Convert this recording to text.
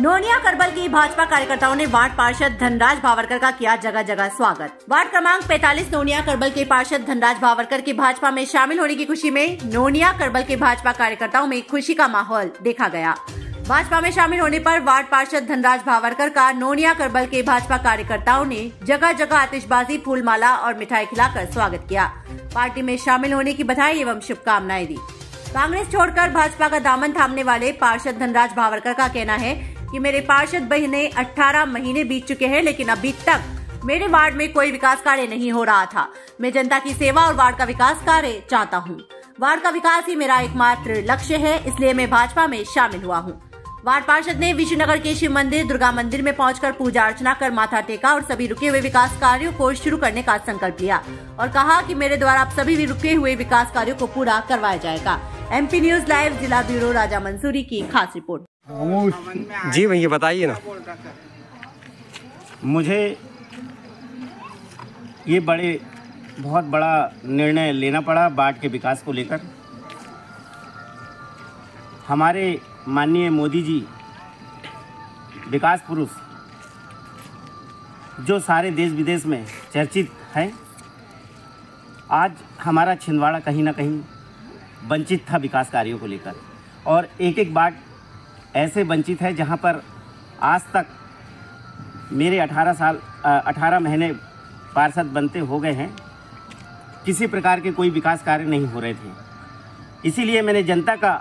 नोनिया करबल की भाजपा कार्यकर्ताओं ने वार्ड पार्षद धनराज भावरकर का किया जगह जगह स्वागत। वार्ड क्रमांक 45 नोनिया करबल के पार्षद धनराज भावरकर के भाजपा में शामिल होने की खुशी में नोनिया करबल के भाजपा कार्यकर्ताओं में खुशी का माहौल देखा गया। भाजपा में शामिल होने पर वार्ड पार्षद धनराज भावरकर का नोनिया करबल के भाजपा कार्यकर्ताओं ने जगह जगह आतिशबाजी, फूलमाला और मिठाई खिलाकर स्वागत किया। पार्टी में शामिल होने की बधाई एवं शुभकामनाएं दी। कांग्रेस छोड़कर भाजपा का दामन थामने वाले पार्षद धनराज भावरकर का कहना है कि मेरे पार्षद बहने 18 महीने बीत चुके हैं, लेकिन अभी तक मेरे वार्ड में कोई विकास कार्य नहीं हो रहा था। मैं जनता की सेवा और वार्ड का विकास कार्य चाहता हूँ। वार्ड का विकास ही मेरा एकमात्र लक्ष्य है, इसलिए मैं भाजपा में शामिल हुआ हूँ। वार्ड पार्षद ने विशु नगर के शिव मंदिर, दुर्गा मंदिर में पहुंचकर पूजा अर्चना कर माथा टेका और सभी रुके हुए विकास कार्यों को शुरू करने का संकल्प लिया और कहा कि मेरे द्वारा आप सभी रुके हुए विकास कार्यों को पूरा करवाया जाएगा। एमपी न्यूज लाइव जिला ब्यूरो राजा मंसूरी की खास रिपोर्ट। जी भैया बताइए ना, मुझे ये बहुत बड़ा निर्णय लेना पड़ा वार्ड के विकास को लेकर। हमारे माननीय मोदी जी विकास पुरुष जो सारे देश विदेश में चर्चित हैं, आज हमारा छिंदवाड़ा कहीं ना कहीं वंचित था विकास कार्यों को लेकर और एक एक वार्ड ऐसे वंचित है जहां पर आज तक मेरे 18 महीने पार्षद बनते हो गए हैं, किसी प्रकार के कोई विकास कार्य नहीं हो रहे थे। इसीलिए मैंने जनता